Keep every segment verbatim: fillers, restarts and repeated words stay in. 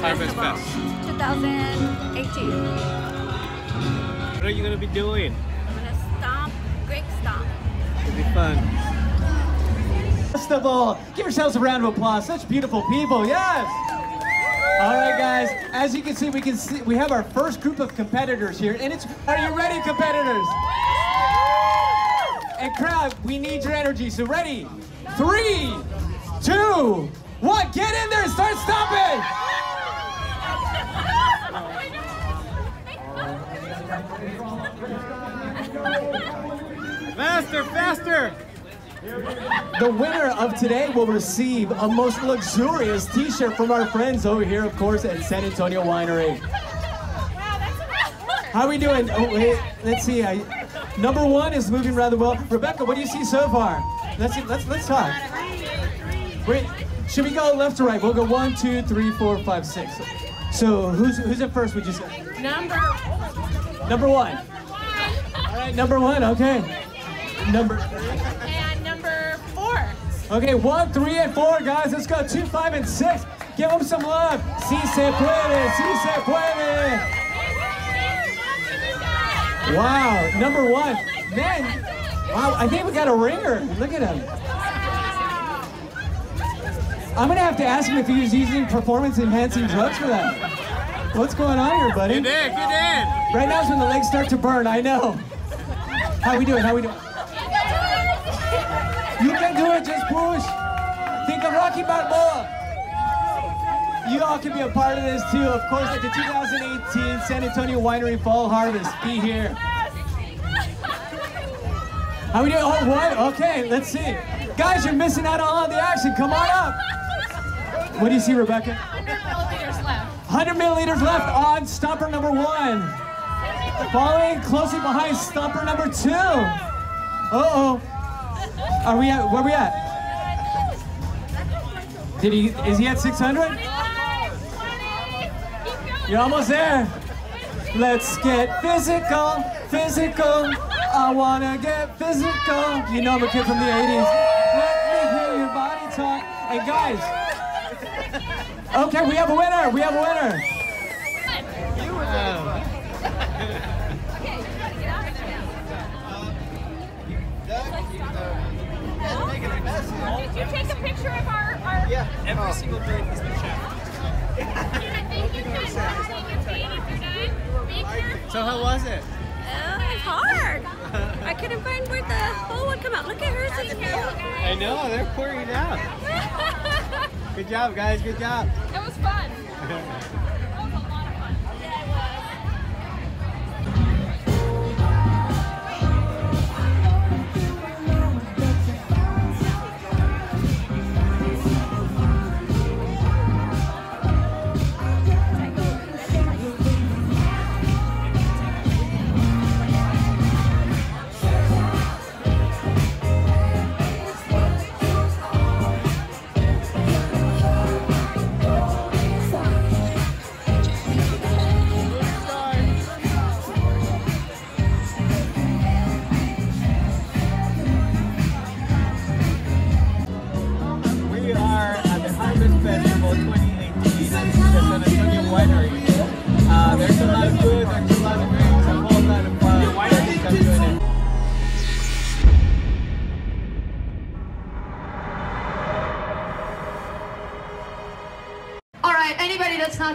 Harvest, Harvest Festival, Fest. twenty eighteen. What are you going to be doing? I'm going to stomp, Greek stomp. It'll be fun. First of all, give yourselves a round of applause. Such beautiful people, yes! All right, guys, as you can see, we can see we have our first group of competitors here, and it's, are you ready, competitors? And crowd, we need your energy, so ready? Three, two, one, get in there and start stomping! Faster, faster! The winner of today will receive a most luxurious t-shirt from our friends over here, of course, at San Antonio Winery. Wow, that's a lot of work. How are we doing? Oh, wait, let's see. I, number one is moving rather well. Rebecca, what do you see so far? Let's see, let's let's talk. Wait, should we go left to right? We'll go one, two, three, four, five, six. So who's who's at first? Would you say? Number. Number one. All right, number one. Okay. Number. And number four. Okay, one, three, and four, guys. Let's go. Two, five, and six. Give them some love. Si se puede. Si se puede. Wow, number one. Man, wow, I think we got a ringer. Look at him. I'm gonna have to ask him if he was using performance-enhancing drugs for that. What's going on here, buddy? Get in, get in. Right now is when the legs start to burn, I know. How we doing, how we doing? You can do it, just push. Think of Rocky Balboa. You all can be a part of this too, of course, at the two thousand eighteen San Antonio Winery Fall Harvest. Be here. How we doing? Oh, what? Okay, let's see. Guys, you're missing out on all of the action. Come on up. What do you see, Rebecca? one hundred milliliters left. one hundred milliliters left on stomper number one. Following closely behind stomper number two. Uh-oh. Are we at, where are we at? Did he, is he at six hundred? You're almost there. Let's get physical, physical. I wanna get physical. You know I'm a kid from the eighties. Let me hear your body talk. And guys, okay, we have a winner. We have a winner. You were there. Did you take a picture of our? our yeah. Every single drink has been checked. So how was it? Oh, it's hard. I couldn't find where the full would come out. Look at her sitting here. I know, they're pouring it out. Good job, guys. Good job. It was fun. That was a lot of fun. Yeah, it was.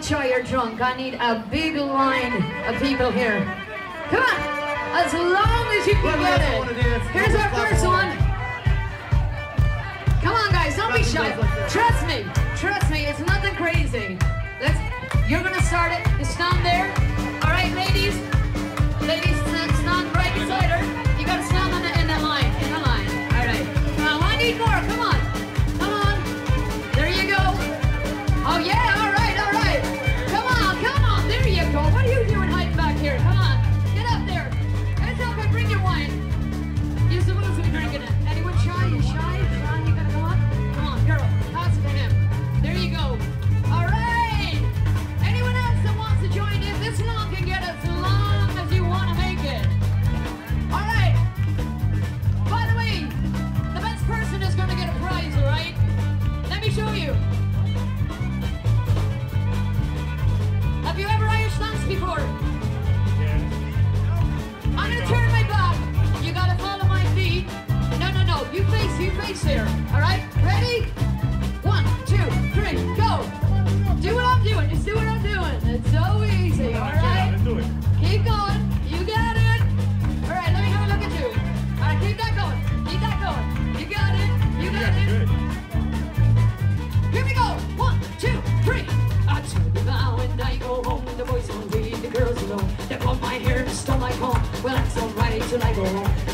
Sure you're drunk. I need a big line of people here. Come on, as long as you can get it. Here's our first one. Come on, guys, don't be shy. Trust me, trust me. It's nothing crazy. Let's. You're gonna start it. You stand there. All right, ladies. Ladies, stand right beside her. You gotta stand on the, in the line. In the line. All right. Now I need more. Come on. Come on. There you go. Oh yeah. All right. What are you doing hiding back here? Come on, get up there. Hands up and bring your wine. You're supposed to be drinking it. Anyone shy? You shy? Shy? You gotta go on? Come on, girl. Pass it to him. There you go. All right. Anyone else that wants to join in? This long can get us.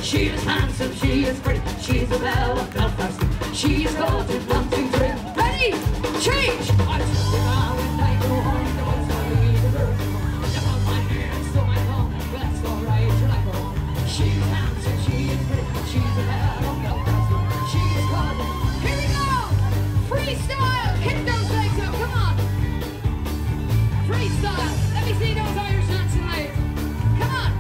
She is handsome, she is pretty, she is a belle of Belfast. She is gorgeous, one, two, three. Ready? Change! I told her I would like to hold the ones I need to burn. Never my hands, so I know that's alright till I go home. She is handsome, she is pretty, she is a belle of Belfast. She is gorgeous. Here we go! Freestyle! Hit those legs up, come on! Freestyle! Let me see those Irish hands tonight. Come on!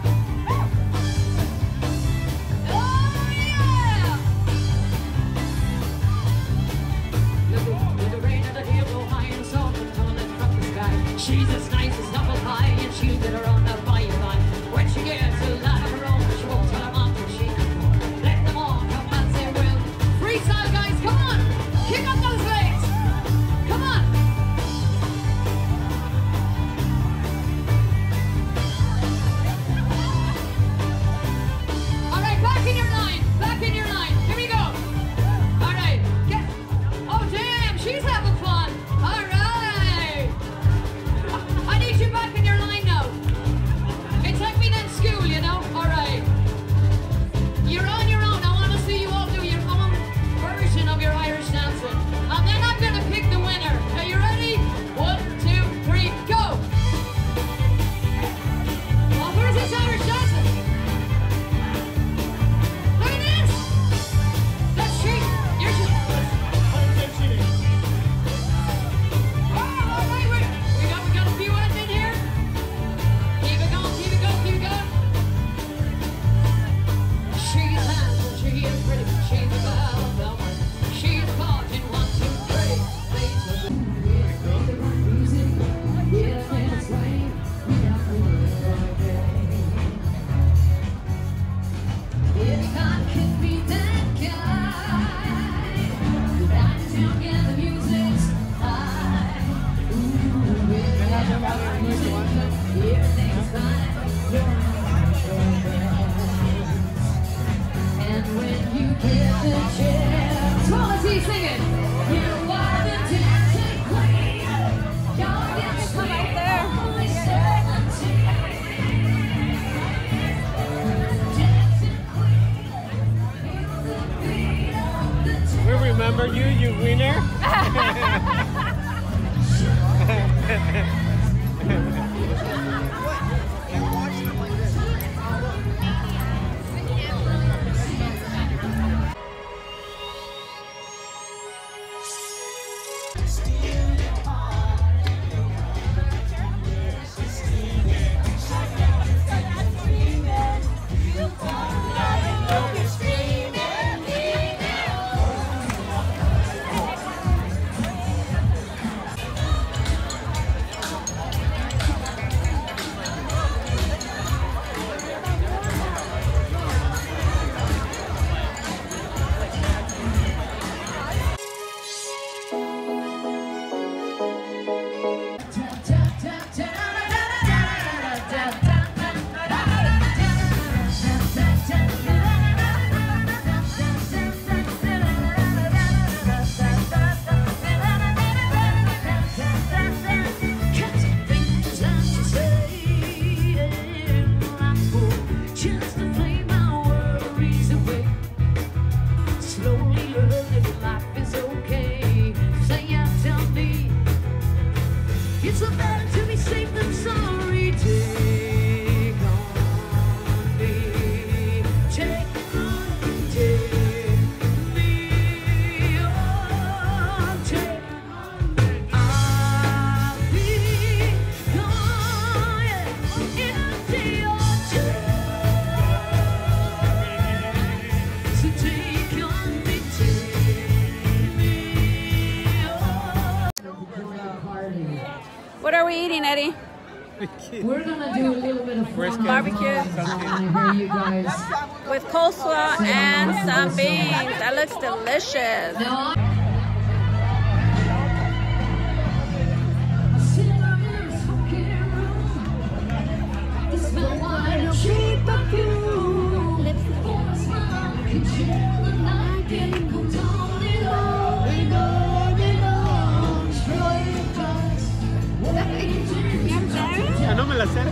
She's as nice as apple pie, and she'll get her on that by and by. When she gets a lot of her own, she won't tell her mom till she can go. Let them all come as they will. Freestyle, guys, come on! Kick up those legs! Come on! All right, back in your line, back in your line. Here we go. All right, get. Oh, damn, she's having fun. All right. Remember you, you winner? What are we eating, Eddie? We're gonna do a little bit of barbecue with coleslaw and some beans. That looks delicious. No. No me la sé.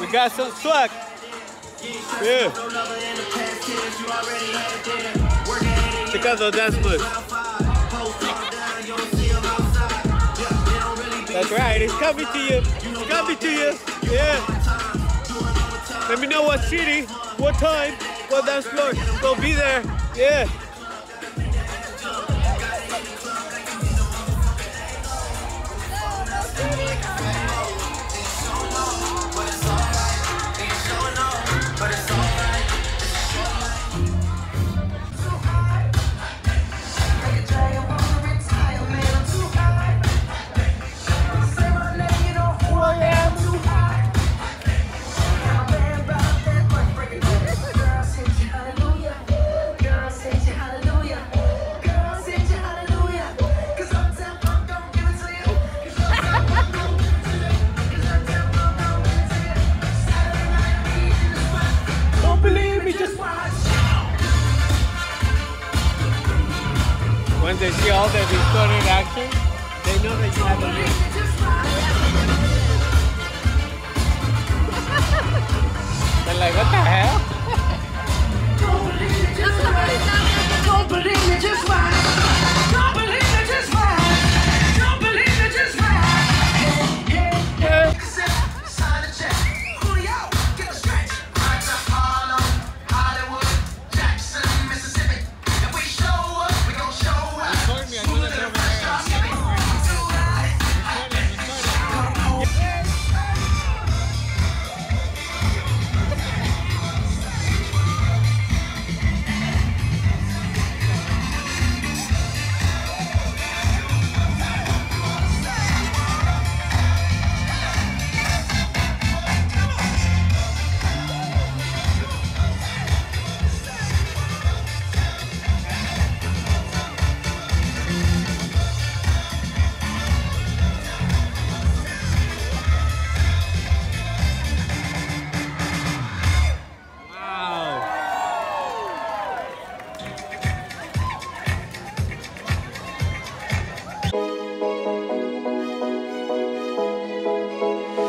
We got some slack. Yeah. Check out those dance moves. That's right. It's coming to you. It's coming to you. Yeah. Let me know what city, what time, what dance floor. We'll be there. Yeah. They see all that distorted action, they know that you have a link.